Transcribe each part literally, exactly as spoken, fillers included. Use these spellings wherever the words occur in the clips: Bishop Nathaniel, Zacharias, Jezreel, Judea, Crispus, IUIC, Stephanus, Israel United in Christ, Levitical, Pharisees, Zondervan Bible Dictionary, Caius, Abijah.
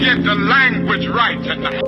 get the language right tonight.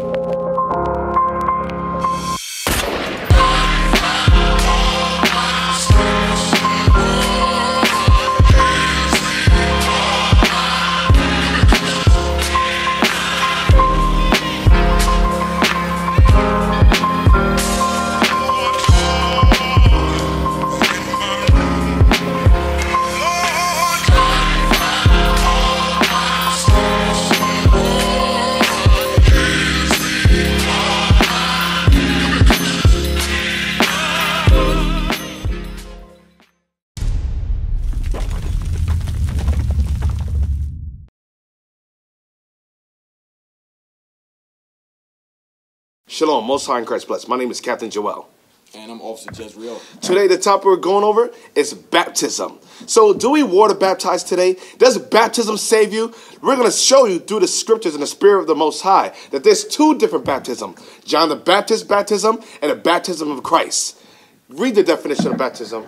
Shalom, Most High in Christ bless. My name is Captain Joel. And I'm Officer Jezreel. Today the topic we're going over is baptism. So do we water baptize today? Does baptism save you? We're going to show you through the scriptures and the spirit of the Most High that there's two different baptisms. John the Baptist baptism and the baptism of Christ. Read the definition of baptism.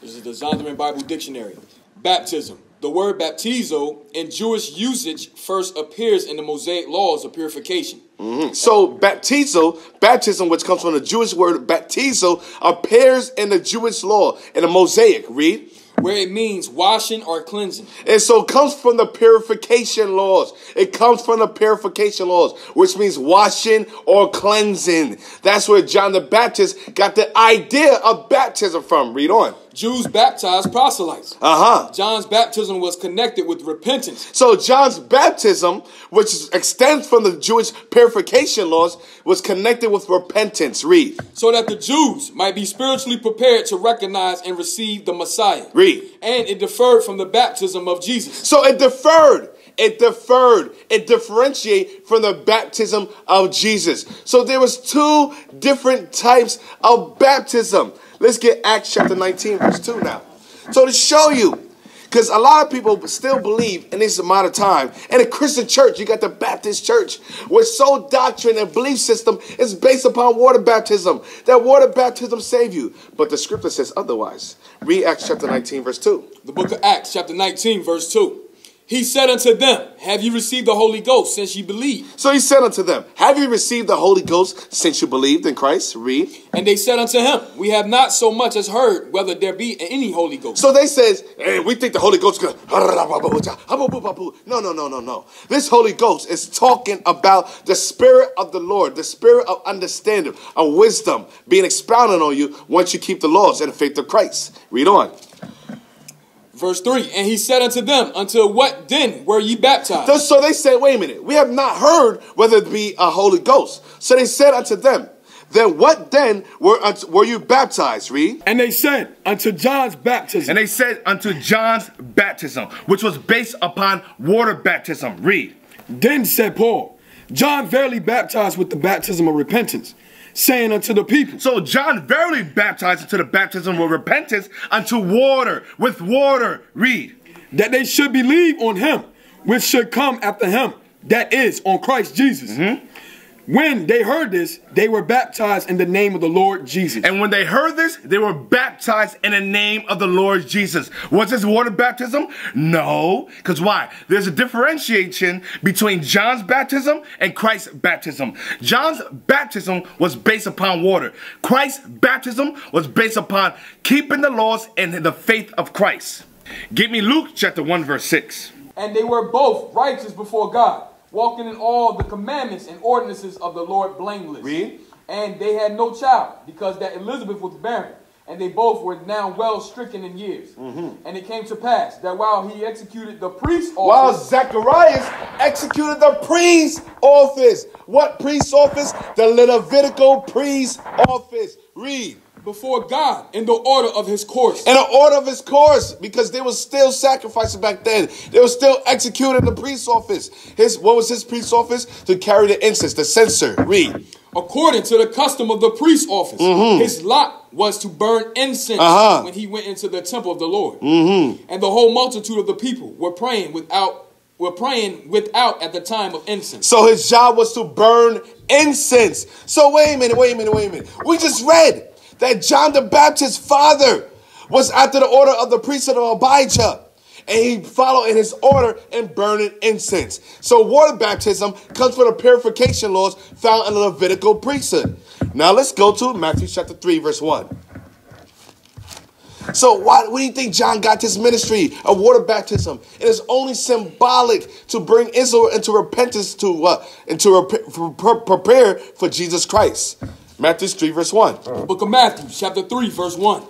This is the Zondervan Bible Dictionary. Baptism. The word baptizo in Jewish usage first appears in the Mosaic laws of purification. Mm-hmm. So baptizo, baptism, which comes from the Jewish word baptizo, appears in the Jewish law, in the Mosaic, read. Where it means washing or cleansing. And so it comes from the purification laws. It comes from the purification laws, which means washing or cleansing. That's where John the Baptist got the idea of baptism from. Read on. Jews baptized proselytes. Uh-huh. John's baptism was connected with repentance. So John's baptism, which extends from the Jewish purification laws, was connected with repentance. Read. So that the Jews might be spiritually prepared to recognize and receive the Messiah. Read. And it differed from the baptism of Jesus. So it differed. It differed. It differentiated from the baptism of Jesus. So there was two different types of baptism. Let's get Acts chapter nineteen, verse two now. So to show you, because a lot of people still believe in this amount of time, in a Christian church, you got the Baptist church, where sole doctrine and belief system is based upon water baptism. That water baptism save you. But the scripture says otherwise. Read Acts chapter nineteen, verse two. The book of Acts chapter nineteen, verse two. He said unto them, have you received the Holy Ghost since you believed? So he said unto them, have you received the Holy Ghost since you believed in Christ? Read. And they said unto him, we have not so much as heard whether there be any Holy Ghost. So they says, hey, we think the Holy Ghost is going. No, no, no, no, no. This Holy Ghost is talking about the Spirit of the Lord, the Spirit of understanding, of wisdom being expounded on you once you keep the laws and the faith of Christ. Read on. Verse three, and he said unto them, until what then were ye baptized? So they said, wait a minute, we have not heard whether it be a Holy Ghost. So they said unto them, then what then were, were you baptized? Read. And they said unto John's baptism. And they said unto John's baptism, which was based upon water baptism. Read. Then said Paul, John verily baptized with the baptism of repentance, saying unto the people. So John verily baptized into the baptism of repentance unto water, with water. Read. That they should believe on him, which should come after him, that is, on Christ Jesus. Mm-hmm. When they heard this, they were baptized in the name of the Lord Jesus. And when they heard this, they were baptized in the name of the Lord Jesus. Was this water baptism? No. Because why? There's a differentiation between John's baptism and Christ's baptism. John's baptism was based upon water. Christ's baptism was based upon keeping the laws and the faith of Christ. Give me Luke chapter one, verse six. And they were both righteous before God, walking in all the commandments and ordinances of the Lord blameless. Read. And they had no child, because that Elizabeth was barren, and they both were now well stricken in years. Mm-hmm. And it came to pass that while he executed the priest's office. While Zacharias executed the priest's office. What priest's office? The Levitical priest's office. Read. Before God, in the order of his course. In the order of his course, because they were still sacrificing back then. They were still executing the priest's office. His, what was his priest's office? To carry the incense, the censer. Read. According to the custom of the priest's office, mm-hmm. his lot was to burn incense uh-huh. when he went into the temple of the Lord. Mm-hmm. And the whole multitude of the people were praying without We're praying without at the time of incense. So his job was to burn incense. So wait a minute, wait a minute, wait a minute. We just read that John the Baptist's father was after the order of the priesthood of Abijah. and he followed in his order in burning incense. So water baptism comes from the purification laws found in the Levitical priesthood. Now let's go to Matthew chapter three, verse one. So why, where do you think John got this ministry of water baptism? It is only symbolic to bring Israel into repentance to uh, and to rep- pre- prepare for Jesus Christ. Matthew three, verse one. Book of Matthew, chapter three, verse one.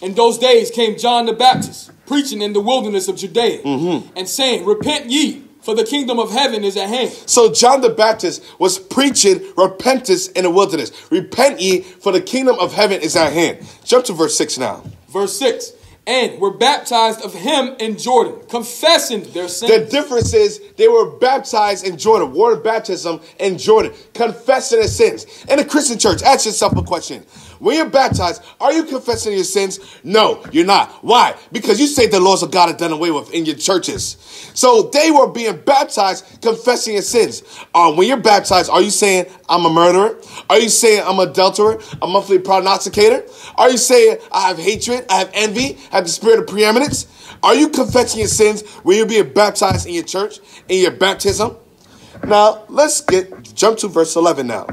In those days came John the Baptist, preaching in the wilderness of Judea, mm-hmm. and saying, repent ye, for the kingdom of heaven is at hand. So John the Baptist was preaching repentance in the wilderness. Repent ye, for the kingdom of heaven is at hand. Jump to verse six now. Verse six, and were baptized of him in Jordan, confessing their sins. The difference is they were baptized in Jordan, water baptism in Jordan, confessing their sins. In the Christian church, ask yourself a question. When you're baptized, are you confessing your sins? No, you're not. Why? Because you say the laws of God are done away with in your churches. So they were being baptized, confessing your sins. Uh, when you're baptized, are you saying, I'm a murderer? Are you saying I'm an adulterer? A monthly prognosticator? Are you saying I have hatred? I have envy? I have the spirit of preeminence? Are you confessing your sins when you're being baptized in your church, in your baptism? Now, let's get jump to verse eleven now.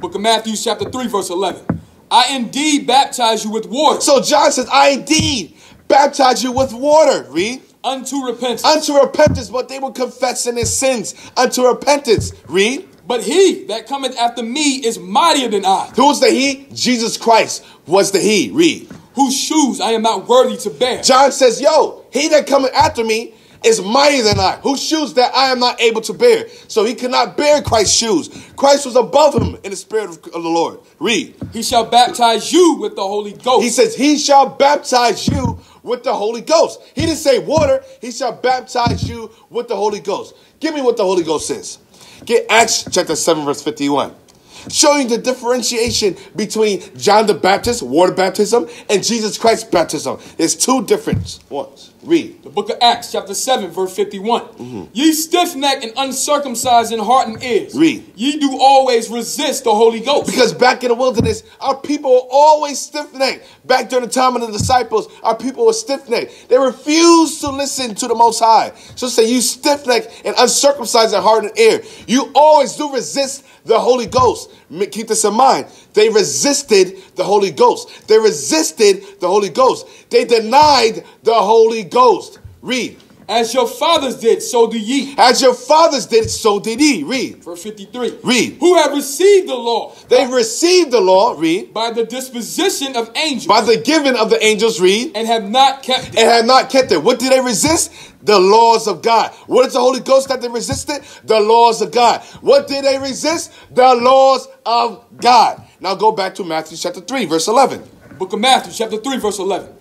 Book of Matthew, chapter three, verse eleven. I indeed baptize you with water. So John says, I indeed baptize you with water. Read. Unto repentance. Unto repentance, but they were confessing their sins. Unto repentance. Read. But he that cometh after me is mightier than I. Who was the he? Jesus Christ was the he. Read. Whose shoes I am not worthy to bear. John says, yo, he that cometh after me is mightier than I, whose shoes that I am not able to bear. So he could not bear Christ's shoes. Christ was above him in the spirit of the Lord. Read. He shall baptize you with the Holy Ghost. He says, he shall baptize you with the Holy Ghost. He didn't say water. He shall baptize you with the Holy Ghost. Give me what the Holy Ghost is. Get Acts chapter seven, verse fifty-one. Showing the differentiation between John the Baptist, water baptism, and Jesus Christ's baptism. There's two different ones. Read. The book of Acts, chapter seven, verse fifty-one. Mm-hmm. Ye stiff-necked and uncircumcised in heart and ears. Read. Ye do always resist the Holy Ghost. Because back in the wilderness, our people were always stiff-necked. Back during the time of the disciples, our people were stiff-necked. They refused to listen to the Most High. So say, you stiff-necked and uncircumcised in heart and ear. You always do resist the Holy Ghost. Keep this in mind. They resisted the Holy Ghost. They resisted the Holy Ghost. They denied the Holy Ghost. Read. As your fathers did, so do ye. As your fathers did, so did ye. Read. Verse fifty-three. Read. Who have received the law. They received the law. Read. By the disposition of angels. By the giving of the angels. Read. And have not kept it. And have not kept it. What did they resist? The laws of God. What is the Holy Ghost that they resisted? The laws of God. What did they resist? The laws of God. Now go back to Matthew chapter three, verse eleven. Book of Matthew chapter three, verse eleven.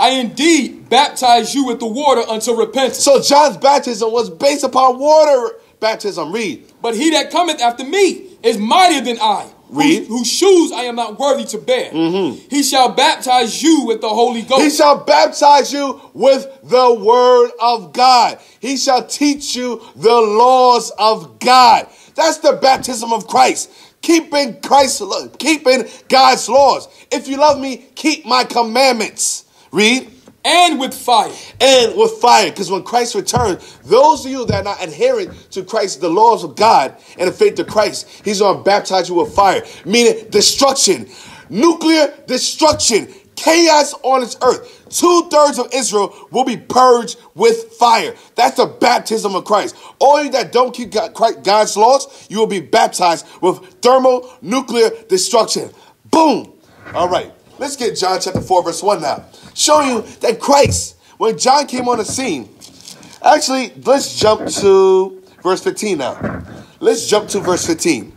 I indeed baptize you with the water unto repentance. So John's baptism was based upon water baptism. Read. But he that cometh after me is mightier than I. Read. Whose, whose shoes I am not worthy to bear. Mm-hmm. He shall baptize you with the Holy Ghost. He shall baptize you with the word of God. He shall teach you the laws of God. That's the baptism of Christ. Keeping Christ's, keeping God's laws. If you love me, keep my commandments. Read. And with fire. And with fire. Because when Christ returns, those of you that are not adhering to Christ, the laws of God, and the faith of Christ, he's going to baptize you with fire. Meaning destruction. Nuclear destruction. Chaos on this earth. Two-thirds of Israel will be purged with fire. That's the baptism of Christ. All you that don't keep God's laws, you will be baptized with thermonuclear destruction. Boom. All right. Let's get John chapter four, verse one now. Show you that Christ, when John came on the scene, actually, let's jump to verse fifteen now. Let's jump to verse fifteen.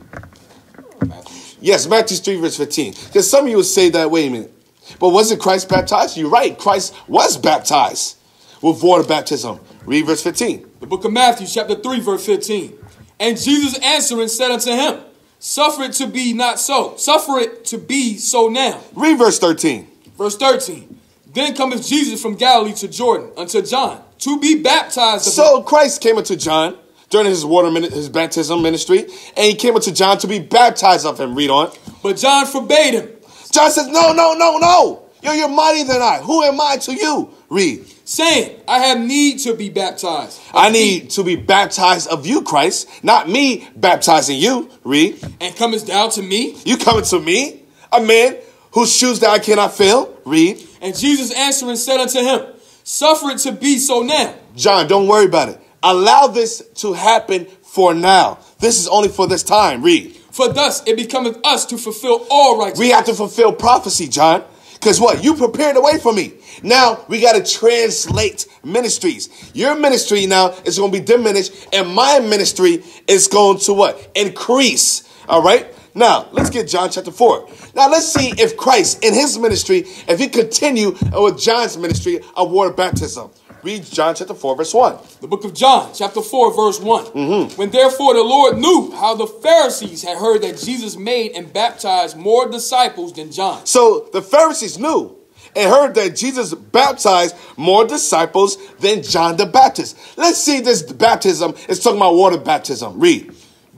Yes, Matthew three, verse fifteen. Because some of you would say that, wait a minute, but wasn't Christ baptized? You're right. Christ was baptized with water baptism. Read verse fifteen. The book of Matthew, chapter three, verse fifteen. And Jesus answering said unto him, suffer it to be not so. Suffer it to be so now. Read verse thirteen. Verse thirteen. Then cometh Jesus from Galilee to Jordan, unto John, to be baptized. So Christ came unto John during his water min- his baptism ministry, and he came unto John to be baptized of him. Read on. But John forbade him. John says, no, no, no, no. Yo, you're mightier than I. Who am I to you? Read. saying, I have need to be baptized. I need to be baptized of you, Christ, not me baptizing you. Read. And comest thou to me? You coming to me, a man whose shoes that I cannot fill. Read. And Jesus answered and said unto him, suffer it to be so now. John, don't worry about it. Allow this to happen for now. This is only for this time. Read. For thus it becometh us to fulfill all righteousness. We have to fulfill prophecy, John. Because what? You prepared the way for me. Now we got to translate ministries. Your ministry now is going to be diminished, and my ministry is going to what? Increase. All right. Now, let's get John chapter four. Now, let's see if Christ in his ministry, if he continue with John's ministry of water baptism. Read John chapter four, verse one. The book of John chapter four, verse one. Mm-hmm. When therefore the Lord knew how the Pharisees had heard that Jesus made and baptized more disciples than John. So the Pharisees knew and heard that Jesus baptized more disciples than John the Baptist. Let's see this baptism. It's talking about water baptism. Read.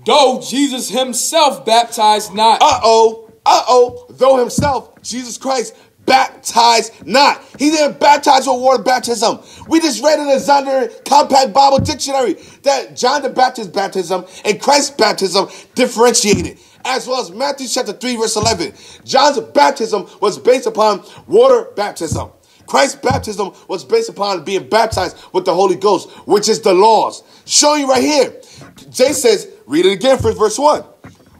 Though Jesus himself baptized not. Uh-oh. Uh-oh. Though himself, Jesus Christ, baptized not. He didn't baptize with water baptism. We just read in the Zondervan Compact Bible Dictionary that John the Baptist's baptism and Christ's baptism differentiated, as well as Matthew chapter three, verse eleven. John's baptism was based upon water baptism. Christ's baptism was based upon being baptized with the Holy Ghost, which is the laws. Show you right here. Jay says, read it again for verse one.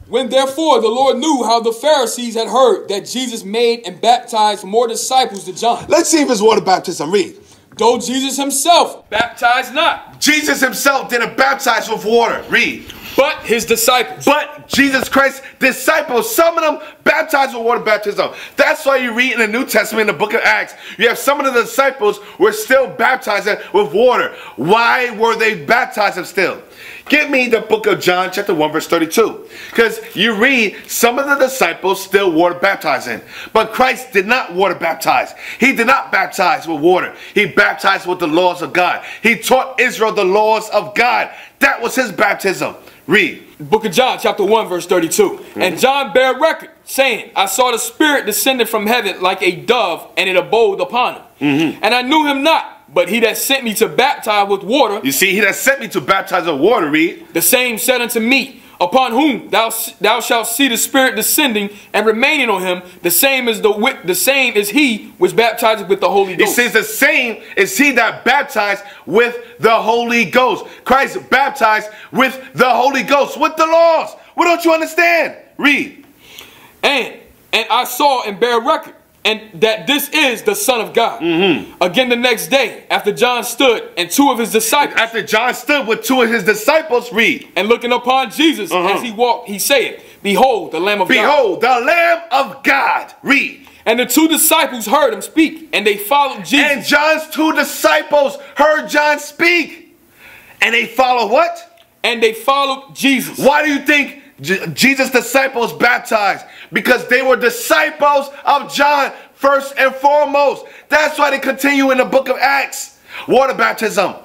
When therefore the Lord knew how the Pharisees had heard that Jesus made and baptized more disciples than John. Let's see if it's water baptism. Read. Though Jesus himself baptized not. Jesus himself didn't baptize with water. Read. But his disciples. But Jesus Christ's disciples, some of them baptized with water baptism. That's why you read in the New Testament, in the book of Acts, you have some of the disciples were still baptizing with water. Why were they baptizing still? Give me the book of John, chapter one, verse thirty-two. Because you read some of the disciples still water baptizing. But Christ did not water baptize. He did not baptize with water. He baptized with the laws of God. He taught Israel the laws of God. That was his baptism. Read. Book of John, chapter one, verse thirty-two. Mm-hmm. And John bare record, saying, I saw the Spirit descending from heaven like a dove, and it abode upon him. Mm-hmm. And I knew him not, but he that sent me to baptize with water. You see, he that sent me to baptize with water, read. The same said unto me, upon whom thou thou shalt see the Spirit descending and remaining on him, the same is the the same is he which baptizes with the Holy Ghost. It says the same is he that baptized with the Holy Ghost. Christ baptized with the Holy Ghost, with the laws. What don't you understand? Read. And and I saw and bear record, and that this is the Son of God. Mm-hmm. Again, the next day, after John stood and two of his disciples. After John stood with two of his disciples, read. And looking upon Jesus uh-huh. as he walked, he said, behold, the Lamb of Behold, God. Behold, the Lamb of God. Read. And the two disciples heard him speak, and they followed Jesus. And John's two disciples heard John speak, and they followed what? And they followed Jesus. Why do you think Jesus' disciples baptized? Because they were disciples of John first and foremost. That's why they continue in the book of Acts, water baptism,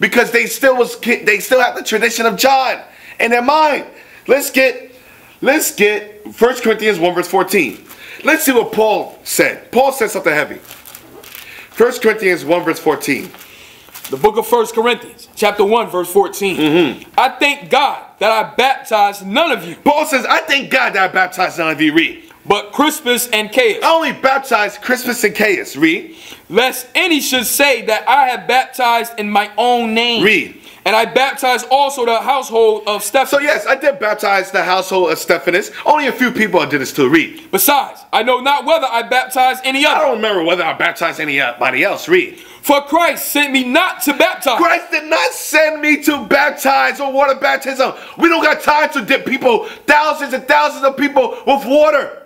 because they still was they still have the tradition of John in their mind. Let's get let's get First Corinthians one verse fourteen. Let's see what Paul said. Paul said something heavy. First Corinthians one verse fourteen. The book of First Corinthians, chapter one, verse fourteen. Mm-hmm. I thank God that I baptized none of you. Paul says, I thank God that I baptized none of you. Read. But Crispus and Caius. I only baptized Crispus and Caius. Read. Lest any should say that I have baptized in my own name. Read. And I baptized also the household of Stephanus. So yes, I did baptize the household of Stephanus. Only a few people I did this to. Read. Besides, I know not whether I baptized any other. I don't remember whether I baptized anybody else. Read. For Christ sent me not to baptize. Christ did not send me to baptize or water baptism. We don't got time to dip people, thousands and thousands of people, with water.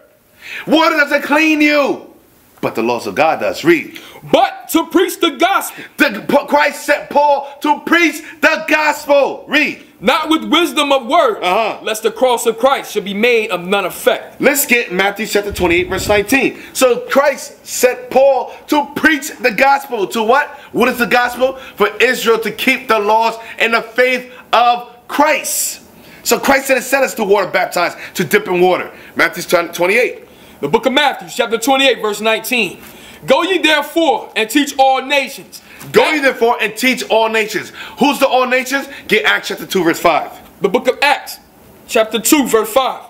Water doesn't clean you, but the laws of God does. Read. But to preach the gospel. The, Christ sent Paul to preach the gospel. Read. Not with wisdom of words, uh-huh. lest the cross of Christ should be made of none effect. Let's get Matthew chapter twenty-eight, verse nineteen. So Christ sent Paul to preach the gospel. To what? What is the gospel? For Israel to keep the laws and the faith of Christ. So Christ didn't send us to water baptized, to dip in water. Matthew twenty-eight. The book of Matthew, chapter twenty-eight, verse nineteen. Go ye therefore and teach all nations, Go ye therefore and teach all nations. Who's the all nations? Get Acts chapter two verse five. The book of Acts chapter two verse five.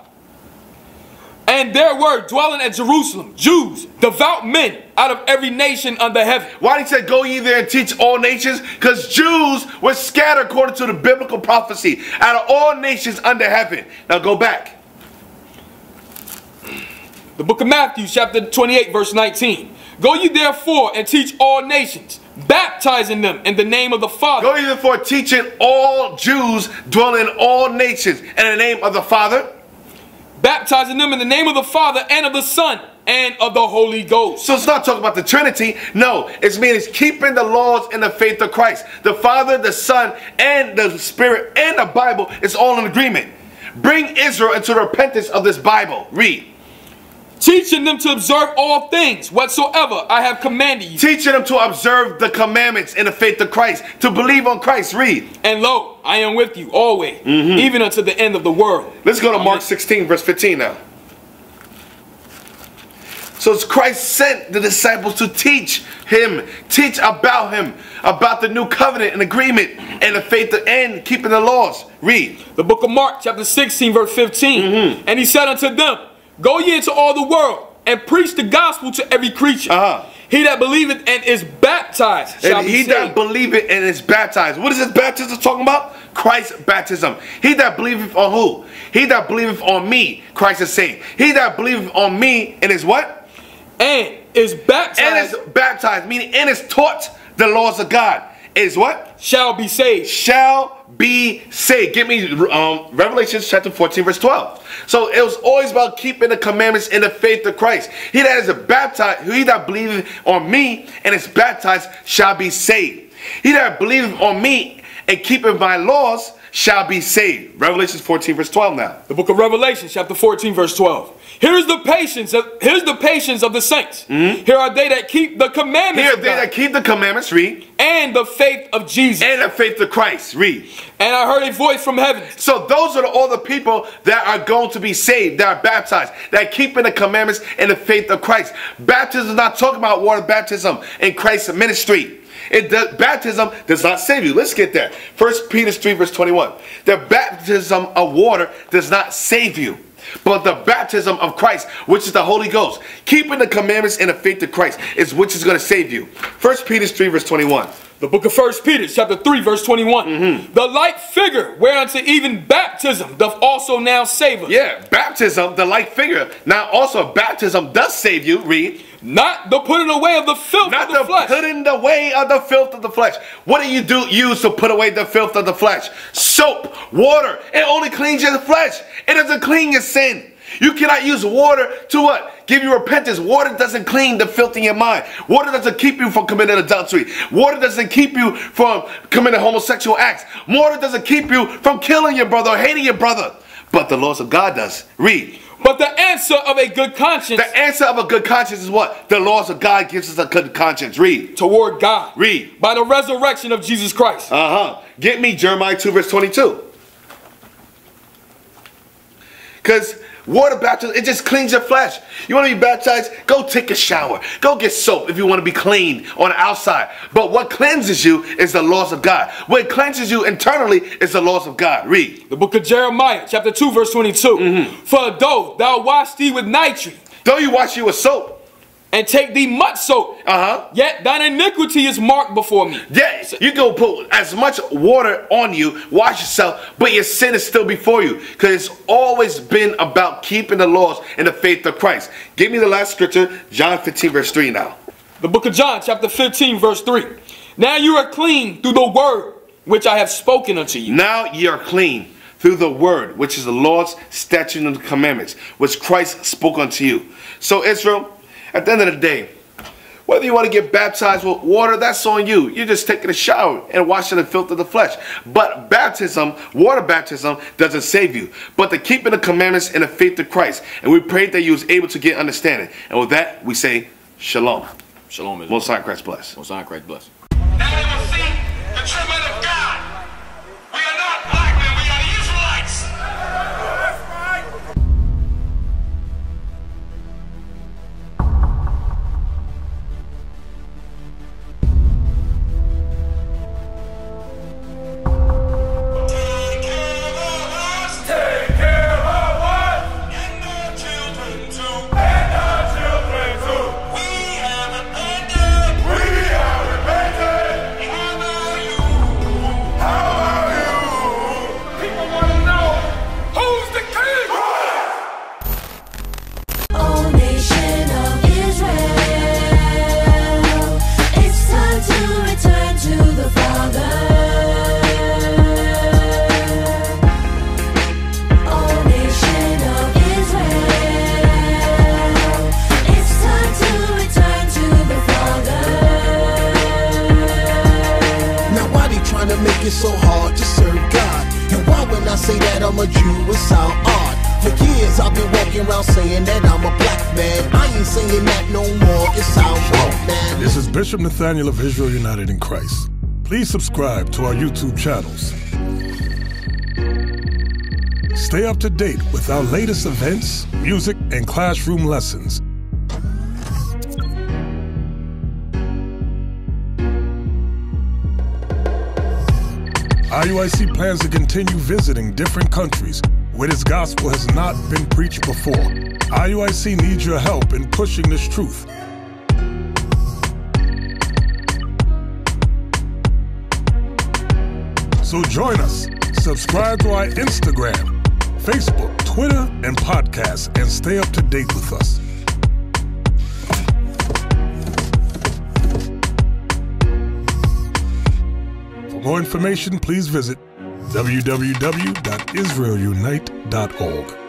And there were dwelling at Jerusalem Jews, devout men out of every nation under heaven. Why did he say go ye there and teach all nations? Because Jews were scattered according to the biblical prophecy out of all nations under heaven. Now go back. The book of Matthew chapter twenty-eight verse nineteen. Go ye therefore and teach all nations, baptizing them in the name of the Father. Go ye therefore teaching all Jews dwelling in all nations in the name of the Father. Baptizing them in the name of the Father and of the Son and of the Holy Ghost. So it's not talking about the Trinity. No, it's meaning it's keeping the laws and the faith of Christ. The Father, the Son, and the Spirit, and the Bible is all in agreement. Bring Israel into the repentance of this Bible. Read. Teaching them to observe all things whatsoever I have commanded you. Teaching them to observe the commandments in the faith of Christ, to believe on Christ. Read. And lo, I am with you always, mm-hmm. even unto the end of the world. Let's go to Mark sixteen, verse fifteen now. So it's Christ sent the disciples to teach him, teach about him, about the new covenant and agreement and the faith and keeping the laws. Read. The book of Mark, chapter sixteen, verse fifteen. Mm-hmm. And he said unto them, go ye into all the world and preach the gospel to every creature. Uh-huh. He that believeth and is baptized shall and be he saved. That believeth and is baptized. What is this baptism talking about? Christ's baptism. He that believeth on who? He that believeth on me, Christ is saved. He that believeth on me and is what? And is baptized. And is baptized, meaning and is taught the laws of God. Is what? Shall be saved. Shall be saved. Give me um, Revelation chapter fourteen verse twelve. So it was always about keeping the commandments in the faith of Christ. He that is baptized, he that believeth on me and is baptized shall be saved. He that believeth on me and keepeth my laws shall be saved. Revelation fourteen verse twelve now. The book of Revelation chapter fourteen verse twelve. Here's the patience of here's the patience of the saints. Mm-hmm. Here are they that keep the commandments. Here are they that keep the commandments. Read. And the faith of Jesus. And the faith of Christ. Read. And I heard a voice from heaven. So those are all the people that are going to be saved, that are baptized, that are keeping the commandments and the faith of Christ. Baptism is not talking about water baptism in Christ's ministry. It does, baptism does not save you. Let's get there. First Peter three verse twenty-one. The baptism of water does not save you, but the baptism of Christ, which is the Holy Ghost, keeping the commandments and the faith of Christ, is which is going to save you. First Peter three verse twenty-one. The book of First Peter chapter three verse twenty-one. Mm-hmm. The like figure whereunto even baptism doth also now save us. Yeah, baptism, the like figure. Now also baptism does save you. Read. Not the putting away of the filth Not of the, the flesh. Not the putting away of the filth of the flesh. What do you do? Use to put away the filth of the flesh? Soap, water. It only cleans your flesh. It doesn't clean your sin. You cannot use water to what? Give you repentance. Water doesn't clean the filth in your mind. Water doesn't keep you from committing adultery. Water doesn't keep you from committing homosexual acts. Water doesn't keep you from killing your brother or hating your brother. But the laws of God does. Read. But the answer of a good conscience. The answer of a good conscience is what? The laws of God gives us a good conscience. Read. Toward God. Read. By the resurrection of Jesus Christ. Uh-huh. Get me Jeremiah two verse twenty-two. Because water baptism, it just cleans your flesh. You want to be baptized? Go take a shower. Go get soap if you want to be clean on the outside. But what cleanses you is the laws of God. What cleanses you internally is the laws of God. Read. The book of Jeremiah, chapter two, verse twenty-two. Mm-hmm. For though thou wash thee with nitrate. Though you wash you with soap. And take thee much soap. Uh-huh. Yet thine iniquity is marked before me. Yes. You can put as much water on you, wash yourself, but your sin is still before you. Because it's always been about keeping the laws and the faith of Christ. Give me the last scripture, John fifteen, verse three now. The book of John, chapter fifteen, verse three. Now you are clean through the word which I have spoken unto you. Now you are clean through the word, which is the Lord's statute and commandments, which Christ spoke unto you. So Israel, at the end of the day, whether you want to get baptized with water, that's on you. You're just taking a shower and washing the filth of the flesh. But baptism, water baptism, doesn't save you. But the keeping the commandments and the faith of Christ. And we pray that you was able to get understanding. And with that, we say, Shalom. Shalom. Most High Christ bless. Most High Christ bless. Now they will see the trembling of God. We are not black men. We are the Israelites. say that I'm a Jew, it sound odd. For years I've been walking around saying that I'm a black man. I ain't saying that no more, it sound wrong, man. This is Bishop Nathaniel of Israel United in Christ. Please subscribe to our YouTube channels. Stay up to date with our latest events, music, and classroom lessons. I U I C plans to continue visiting different countries where this gospel has not been preached before. I U I C needs your help in pushing this truth. So join us, subscribe to our Instagram, Facebook, Twitter, and podcasts, and stay up to date with us. For more information, please visit w w w dot israel unite dot org.